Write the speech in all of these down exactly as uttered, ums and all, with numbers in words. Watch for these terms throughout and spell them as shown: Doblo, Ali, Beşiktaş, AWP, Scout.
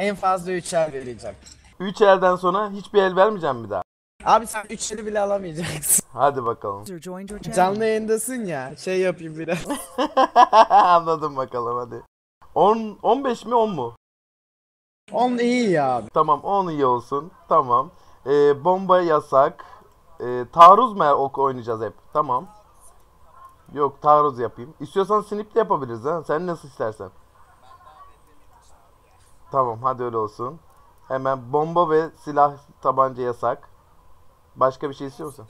En fazla üç el vereceğim. üç elden sonra hiçbir el vermeyeceğim bir daha. Abi sen üç eli bile alamayacaksın. Hadi bakalım. Canlı yayındasın ya. Şey yapayım biraz. Anladım bakalım hadi. on on beş mi on mu? on iyi ya abi. Tamam on iyi olsun. Tamam. Ee, bomba yasak. Ee, taarruz mu oku oynayacağız hep? Tamam. Yok taarruz yapayım. İstiyorsan snip de yapabiliriz ha. Sen nasıl istersen. Tamam hadi öyle olsun. Hemen bomba ve silah tabanca yasak. Başka bir şey istiyor musun?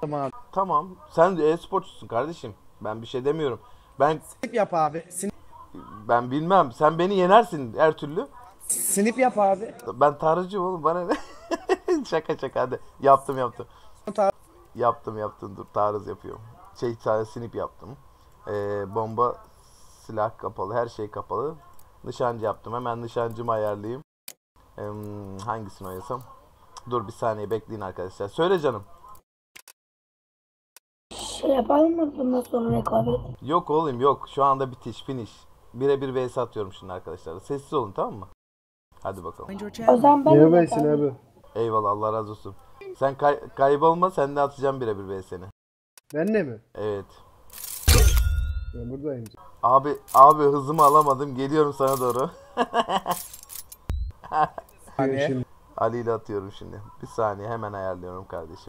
Tamam abi. Tamam. Sen e-sporcusun kardeşim. Ben bir şey demiyorum. Ben snip yap abi. Snip. Ben bilmem. Sen beni yenersin her türlü. Snip yap abi. Ben tarıcıyım oğlum. Bana ne? Şaka şaka hadi. Yaptım yaptım. Yaptım yaptım. Dur taarruz yapıyorum. Şey snip yaptım. Ee, bomba silah kapalı. Her şey kapalı. Nişancı yaptım. Hemen nişancımı ayarlayayım. Ee, hangisini oynasam? Dur bir saniye bekleyin arkadaşlar. Söyle canım. Şey yapalım mı bundan sonra rekabet? Yok oğlum yok. Şu anda bitiş finish. Birebir vs atıyorum şimdi arkadaşlar. Sessiz olun tamam mı? Hadi bakalım. O zaman ben ne abi? Eyvallah Allah razı olsun. Sen kay kaybolma sen de atacağım birebir vs'ni. Ben de mi? Evet. Ben buradayım. Abi abi hızımı alamadım. Geliyorum sana doğru. Hani? Ali ile atıyorum şimdi. Bir saniye hemen ayarlıyorum kardeşim.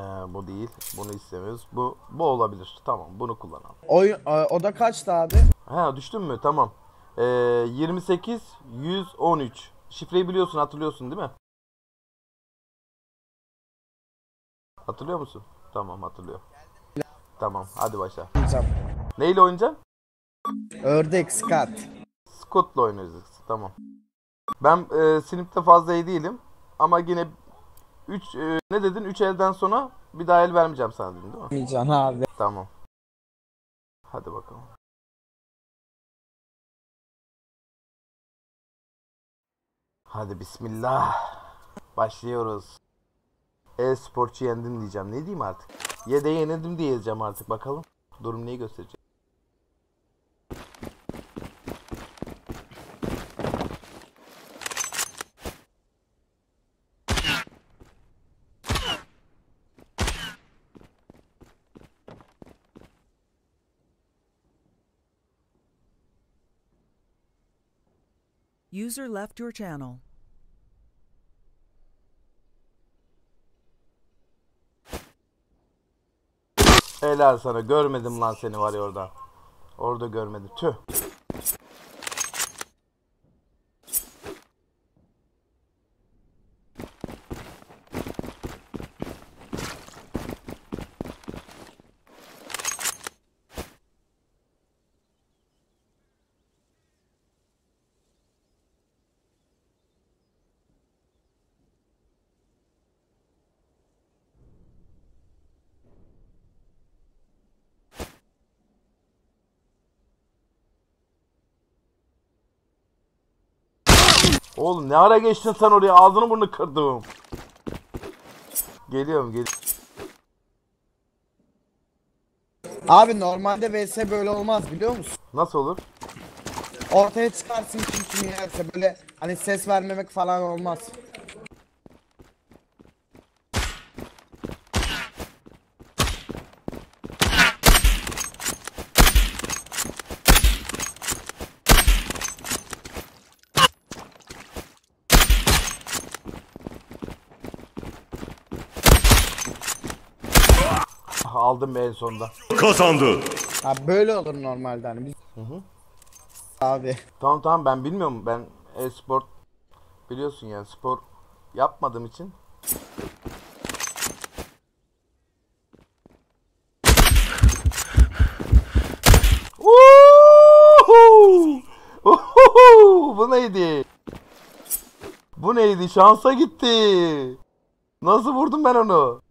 Ee, bu değil. Bunu istemiyoruz. Bu bu olabilir. Tamam bunu kullanalım. Oyun, o da kaçtı abi? Ha düştün mü? Tamam. Ee, yirmi sekiz yüz on üç. Şifreyi biliyorsun hatırlıyorsun değil mi? Hatırlıyor musun? Tamam hatırlıyor. Tamam hadi başla. Oynayacağım. Neyle oynayacaksın? Ördek Scout. Scout'la oynayacağız. Tamam. Ben e, sinipte fazla iyi değilim ama yine üç e, ne dedin üç elden sonra bir daha el vermeyeceğim sana dedin değil mi? Vermeyeceğim abi. Tamam. Hadi bakalım. Hadi bismillah. Başlıyoruz. E-sporcu yendim diyeceğim. Ne diyeyim artık? Yede yenildim diyeceğim artık bakalım. Durum neyi gösterecek? User left your channel. Helal sana görmedim lan seni var ya orada. Orada görmedim. Tüh. Oğlum ne ara geçtin sen oraya? Ağzını burnunu kırdım. Geliyorum geliyorum. Abi normalde vs böyle olmaz biliyor musun? Nasıl olur? Ortaya çıkarsın kim kimi yerse böyle hani ses vermemek falan olmaz. Aldım en sonunda. Kazandı. Ha böyle olur normalde hani biz. Hı hı. Abi. Tamam tamam ben bilmiyorum ben e-spor biliyorsun yani spor yapmadığım için. Bu neydi? Bu neydi? Şansa gitti. Nasıl vurdum ben onu?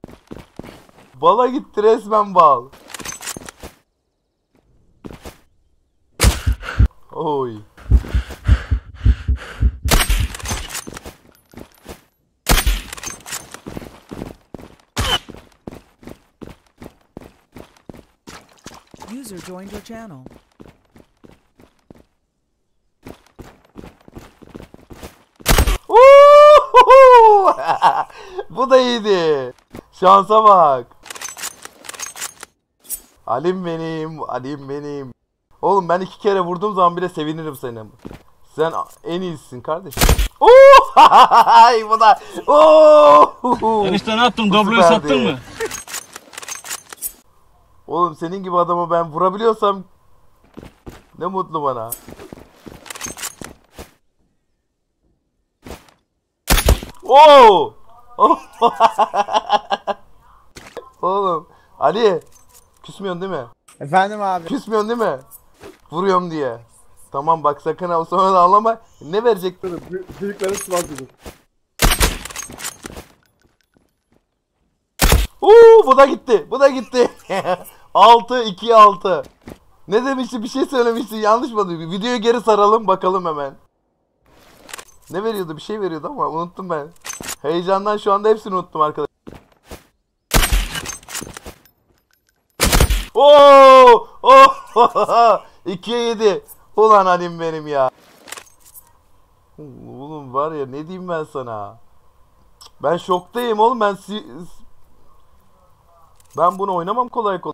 Bala gitti resmen bal. Oy. User joined your channel. Bu da iyiydi. Şansa bak. Alim benim, Alim benim. Oğlum ben iki kere vurduğum zaman bile sevinirim seni. Sen en iyisin kardeşim. Ooo! Bu da. Ooo! Enişte ne yaptın? Dobloyu sattın mı? Oğlum senin gibi adama ben vurabiliyorsam ne mutlu bana. Oo! Oğlum Ali küsmüyorsun değil mi? Efendim abi. Küsmüyorsun değil mi? Vuruyorum diye. Tamam bak sakın ha sonra da ağlama. Ne verecek? Büyüklerin sıvazıdır. Uuu bu da gitti. Bu da gitti. altı iki altı. Ne demişti? Bir şey söylemişti. Yanlış mı? Videoyu geri saralım bakalım hemen. Ne veriyordu? Bir şey veriyordu ama unuttum ben. Heyecandan şu anda hepsini unuttum arkadaşlar. Oo! Oh! ikiye yedi. Ulan Halim benim ya. Oğlum var ya ne diyeyim ben sana? Ben şoktayım oğlum ben si Ben bunu oynamam kolay kolay.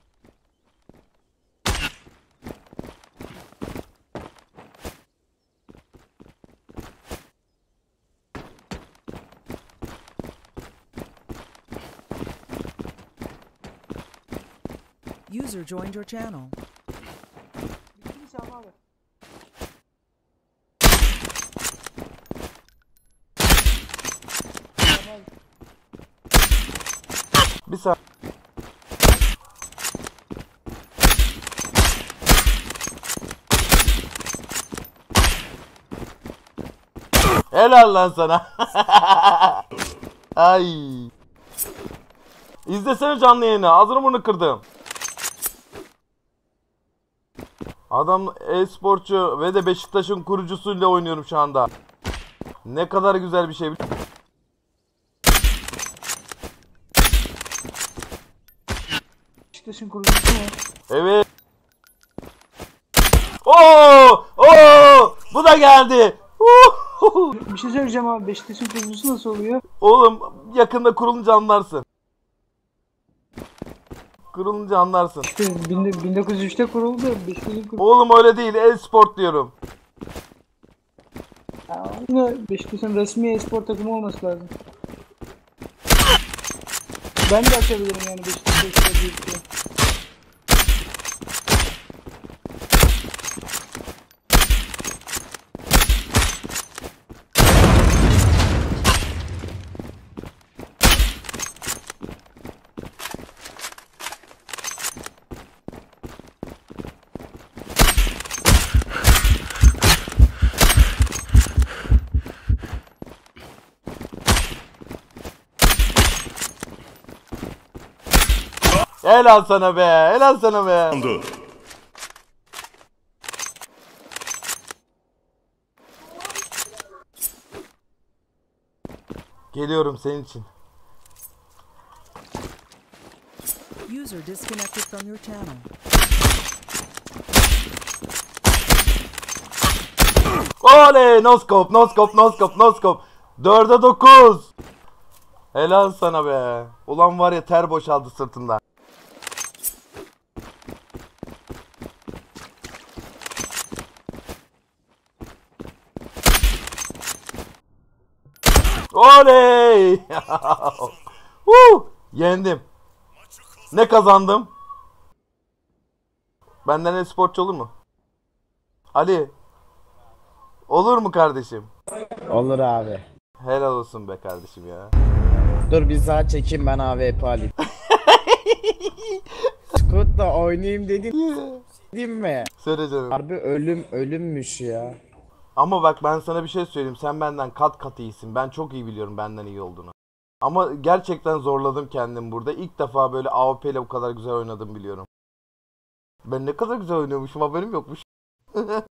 User joined your channel. Bir saniye. Helal lan sana. Ay. İzlesene canlı yayını. Ağzını burnunu kırdım. Adam e-sporcu ve de Beşiktaş'ın kurucusuyla oynuyorum şu anda. Ne kadar güzel bir şey. Beşiktaş'ın kurucusu mu? Evet. Oo! Oo! Bu da geldi. Bir şey söyleyeceğim abi, Beşiktaş'ın kurucusu nasıl oluyor? Oğlum yakında kurulunca anlarsın. Kurulunca anlarsın. İşte bin dokuz yüz üçte kuruldu. Kuruldu. Oğlum öyle değil. E-sport diyorum. Beşiktaş'ın resmi e-sport takımı olması lazım. Ben de açabilirim yani Beşiktaş'ı. Helal sana be, helal sana be. Oldu. Geliyorum senin için. User disconnected from your channel. Oley, no scope, no scope, no scope, no scope. dörde dokuz. Helal sana be. Ulan var ya ter boşaldı sırtından. Oley! Woo! Yendim. Ne kazandım? Benden e-sportçu olur mu? Ali. Olur mu kardeşim? Olur abi. Helal olsun be kardeşim ya. Dur bir daha çekeyim ben A W P alayım. Scout'la oynayayım dedim. Dedim mi? Söyle canım. Harbi ölüm ölümmüş ya. Ama bak ben sana bir şey söyleyeyim. Sen benden kat kat iyisin. Ben çok iyi biliyorum benden iyi olduğunu. Ama gerçekten zorladım kendim burada. İlk defa böyle A W P ile bu kadar güzel oynadım biliyorum. Ben ne kadar güzel oynuyormuşum haberim yokmuş.